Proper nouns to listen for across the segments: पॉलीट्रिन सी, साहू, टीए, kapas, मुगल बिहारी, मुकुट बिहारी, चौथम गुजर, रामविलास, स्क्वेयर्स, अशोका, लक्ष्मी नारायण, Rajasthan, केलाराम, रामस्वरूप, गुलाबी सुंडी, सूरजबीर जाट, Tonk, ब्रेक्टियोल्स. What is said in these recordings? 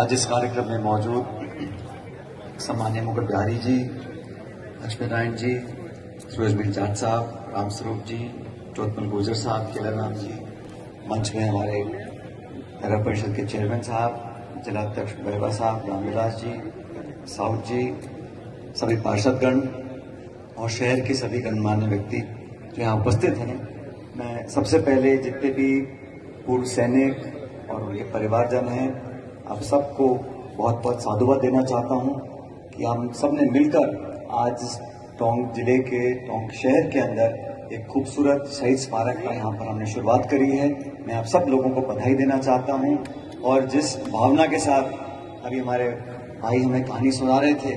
आज इस कार्यक्रम में मौजूद सम्मान्य मुगल बिहारी जी, लक्ष्मी नारायण जी, सूरजबीर जाट साहब, रामस्वरूप जी, चौथम गुजर साहब, केलाराम जी, मंच में हमारे नगर परिषद के चेयरमैन साहब, जिलाध्यक्ष बैबा साहब, रामविलास जी, साहू जी, सभी पार्षदगण और शहर के सभी गणमान्य व्यक्ति जो यहाँ उपस्थित हैं, मैं सबसे पहले जितने भी पूर्व सैनिक और उनके परिवारजन हैं, आप सबको बहुत बहुत साधुवाद देना चाहता हूँ कि हम सबने मिलकर आज टोंक जिले के, टोंक शहर के अंदर एक खूबसूरत शहीद स्मारक का यहाँ पर हमने शुरुआत करी है। मैं आप सब लोगों को बधाई देना चाहता हूँ। और जिस भावना के साथ अभी हमारे भाई हमें कहानी सुना रहे थे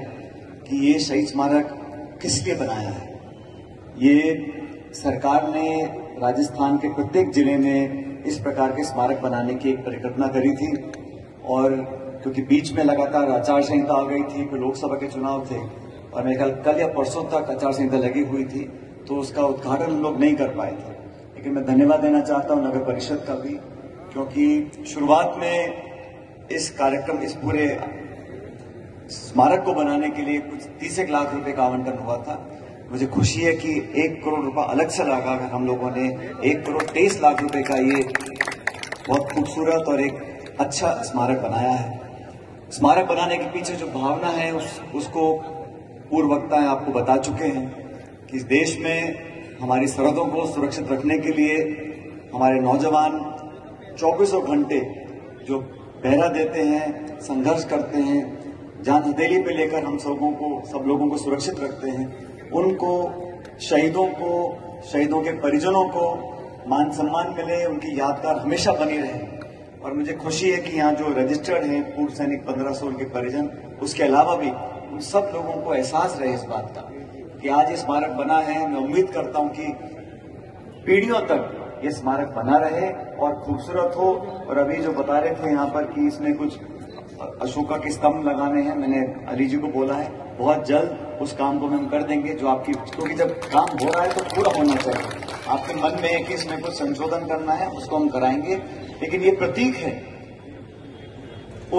कि ये शहीद स्मारक किस लिए बनाया है, ये सरकार ने राजस्थान के प्रत्येक जिले में इस प्रकार के स्मारक बनाने की एक परिकल्पना करी थी। और क्योंकि बीच में लगातार आचार संहिता आ गई थी, फिर लोकसभा के चुनाव थे और मेरे ख्याल कल या परसों तक आचार संहिता लगी हुई थी, तो उसका उद्घाटन हम लोग नहीं कर पाए थे। लेकिन मैं धन्यवाद देना चाहता हूँ नगर परिषद का भी, क्योंकि शुरुआत में इस कार्यक्रम, इस पूरे स्मारक को बनाने के लिए कुछ 30 लाख रुपए का आवंटन हुआ था। मुझे खुशी है कि 1 करोड़ रुपए अलग से लगा कर हम लोगों ने 1 करोड़ 23 लाख रुपए का ये बहुत खूबसूरत और एक अच्छा स्मारक बनाया है। स्मारक बनाने के पीछे जो भावना है उसको पूर्व वक्ता आपको बता चुके हैं कि इस देश में हमारी सरहदों को सुरक्षित रखने के लिए हमारे नौजवान 24 घंटे जो पहरा देते हैं, संघर्ष करते हैं, जान हथेली पे लेकर हम सब लोगों को सुरक्षित रखते हैं। उनको, शहीदों को, शहीदों के परिजनों को मान सम्मान मिले, उनकी यादगार हमेशा बनी रहे। और मुझे खुशी है कि यहाँ जो रजिस्टर्ड हैं पूर्व सैनिक 1500 के परिजन, उसके अलावा भी उन सब लोगों को एहसास रहे इस बात का कि आज ये स्मारक बना है। मैं उम्मीद करता हूँ कि पीढ़ियों तक ये स्मारक बना रहे और खूबसूरत हो। और अभी जो बता रहे थे यहाँ पर कि इसमें कुछ अशोका के स्तंभ लगाने हैं, मैंने अली जी को बोला है बहुत जल्द उस काम को हम कर देंगे जो आपकी, क्योंकि जब काम हो रहा है तो पूरा होना चाहिए। आपके मन में है कि इसमें कुछ संशोधन करना है, उसको हम कराएंगे। लेकिन ये प्रतीक है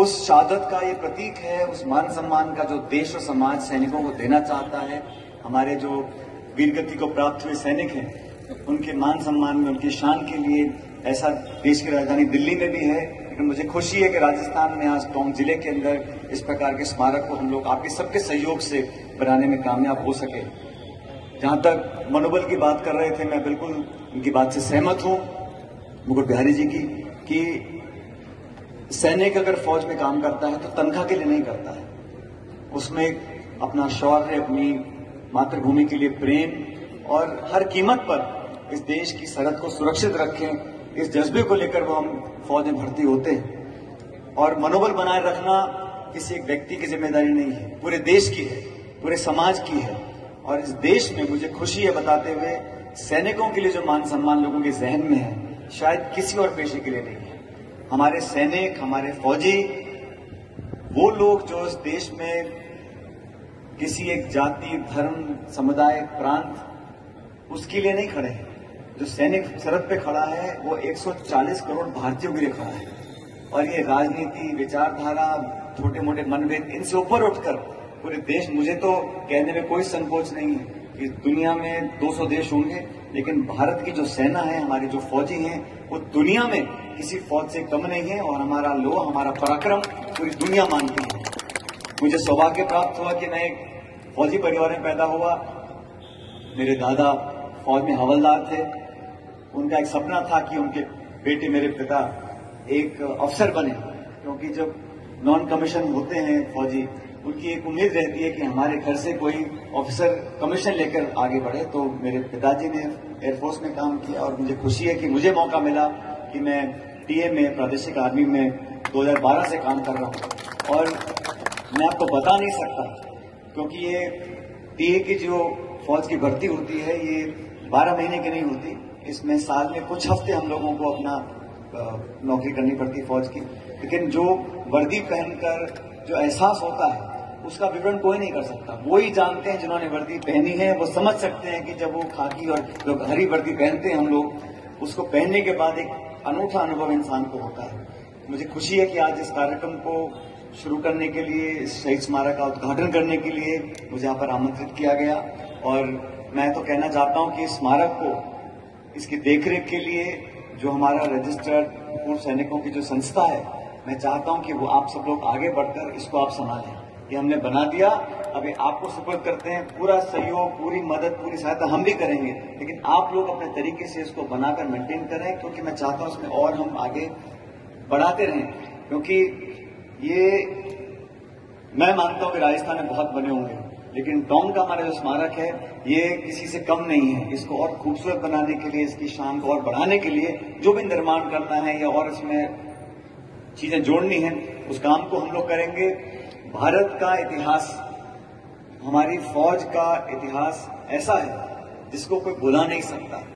उस शहादत का, ये प्रतीक है उस मान सम्मान का जो देश और समाज सैनिकों को देना चाहता है। हमारे जो वीरगति को प्राप्त हुए सैनिक हैं, उनके मान सम्मान में, उनकी शान के लिए ऐसा देश की राजधानी दिल्ली में भी है। लेकिन मुझे खुशी है कि राजस्थान में आज टोंक जिले के अंदर इस प्रकार के स्मारक को हम लोग आपके सबके सहयोग से बनाने में कामयाब हो सके। जहां तक मनोबल की बात कर रहे थे, मैं बिल्कुल उनकी बात से सहमत हूं मुकुट बिहारी जी की कि सैनिक अगर फौज में काम करता है तो तनख्वाह के लिए नहीं करता है, उसमें अपना शौर्य, अपनी मातृभूमि के लिए प्रेम और हर कीमत पर इस देश की सरहद को सुरक्षित रखें, इस जज्बे को लेकर वो हम फौज में भर्ती होते हैं। और मनोबल बनाए रखना किसी एक व्यक्ति की जिम्मेदारी नहीं है, पूरे देश की है, पूरे समाज की है। और इस देश में मुझे खुशी है बताते हुए सैनिकों के लिए जो मान सम्मान लोगों के जहन में है, शायद किसी और पेशे के लिए नहीं है। हमारे सैनिक, हमारे फौजी, वो लोग जो इस देश में किसी एक जाति, धर्म, समुदाय, प्रांत, उसके लिए नहीं खड़े हैं। जो सैनिक सरहद पे खड़ा है वो 140 करोड़ भारतीयों के लिए खड़ा है। और ये राजनीति, विचारधारा, छोटे मोटे मनभेद, इनसे ऊपर उठकर पूरे देश, मुझे तो कहने में कोई संकोच नहीं है कि दुनिया में 200 देश होंगे, लेकिन भारत की जो सेना है, हमारे जो फौजी हैं, वो दुनिया में किसी फौज से कम नहीं है। और हमारा लोहा, हमारा पराक्रम पूरी दुनिया मानती है। मुझे सौभाग्य प्राप्त हुआ कि मैं एक फौजी परिवार में पैदा हुआ। मेरे दादा फौज में हवलदार थे। उनका एक सपना था कि उनके बेटे, मेरे पिता, एक अफसर बने, क्योंकि जब नॉन कमीशन होते हैं फौजी, उनकी एक उम्मीद रहती है कि हमारे घर से कोई ऑफिसर कमीशन लेकर आगे बढ़े। तो मेरे पिताजी ने एयरफोर्स में काम किया और मुझे खुशी है कि मुझे मौका मिला कि मैं टीए में, प्रादेशिक आर्मी में 2012 से काम कर रहा हूँ। और मैं आपको बता नहीं सकता, क्योंकि ये टीए की जो फौज की भर्ती होती है ये 12 महीने की नहीं होती, इसमें साल में कुछ हफ्ते हम लोगों को अपना नौकरी करनी पड़ती फौज की। लेकिन जो वर्दी पहनकर जो एहसास होता है उसका विवरण कोई नहीं कर सकता। वो ही जानते हैं जिन्होंने वर्दी पहनी है, वो समझ सकते हैं कि जब वो खाकी और जो हरी वर्दी पहनते हैं हम लोग, उसको पहनने के बाद एक अनूठा अनुभव इंसान को होता है। मुझे खुशी है कि आज इस कार्यक्रम को शुरू करने के लिए, इस शहीद स्मारक का उद्घाटन करने के लिए मुझे यहाँ पर आमंत्रित किया गया। और मैं तो कहना चाहता हूँ कि इस स्मारक को, इसकी देखरेख के लिए जो हमारा रजिस्टर्ड पूर्व सैनिकों की जो संस्था है, मैं चाहता हूँ कि वो आप सब लोग आगे बढ़कर इसको आप संभालें। ये हमने बना दिया, अभी आपको सपोर्ट करते हैं, पूरा सहयोग, पूरी मदद, पूरी सहायता हम भी करेंगे, लेकिन आप लोग अपने तरीके से इसको बनाकर मेंटेन करें, क्योंकि मैं चाहता हूँ इसमें और हम आगे बढ़ाते रहें। क्योंकि ये मैं मानता हूँ कि राजस्थान में बहुत बने होंगे, लेकिन टोंक का हमारा जो स्मारक है ये किसी से कम नहीं है। इसको और खूबसूरत बनाने के लिए, इसकी शान को और बढ़ाने के लिए जो भी निर्माण करना है या और इसमें चीजें जोड़नी है, उस काम को हम लोग करेंगे। भारत का इतिहास, हमारी फौज का इतिहास ऐसा है जिसको कोई भुला नहीं सकता।